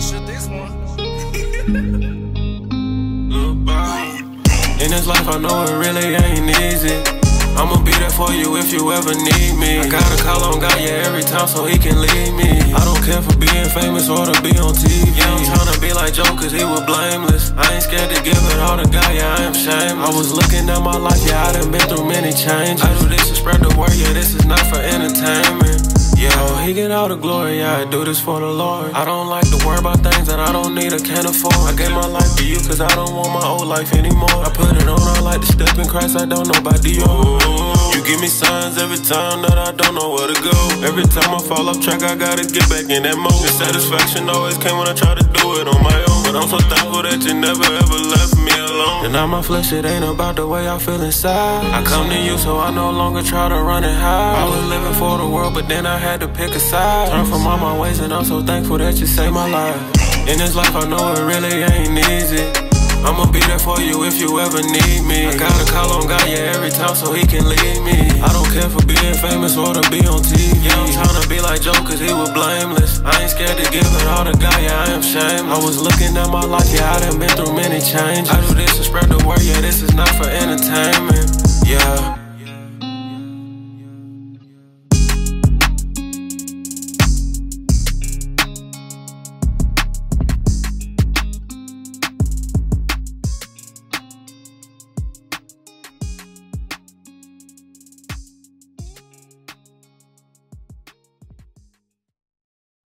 this shit, this one. In this life, I know it really ain't easy. I'ma be there for you if you ever need me. I gotta call on God, yeah, every time so he can lead me. I don't care for being famous or to be on TV. Yeah, I'm tryna be like Joe, cause he was blameless. I ain't scared to give it all to God, yeah, I am shameless. I was looking at my life, yeah, I done been through many changes. I do this to spread the word, yeah, this is not for entertainment. Yeah, he get all the glory, yeah, I do this for the Lord. I don't like to worry about things that I don't need or can't afford. I gave my life to you cause I don't want my old life anymore. I put it on, I like to step in Christ, I don't know about Dior. You give me signs every time that I don't know where to go. Every time I fall off track, I gotta get back in that mode. The satisfaction always came when I tried to do it on my own. But I'm so thankful that you never ever left me alone. And now my flesh, it ain't about the way I feel inside. I come to you so I no longer try to run and hide. I was living for the world, but then I had to pick a side. Turn from all my ways, and I'm so thankful that you saved my life. In this life, I know it really ain't easy. I'ma be there for you if you ever need me. I gotta call on God, yeah, every time so he can lead me. I don't care for being famous or to be on TV. Yeah, I'm tryna be like Joe, cause he was blameless. I ain't scared to give it all to God, yeah, I am shameless. I was looking at my life, yeah, I done been through many changes. I do this to spread the word, yeah, this is not for entertainment. Yeah.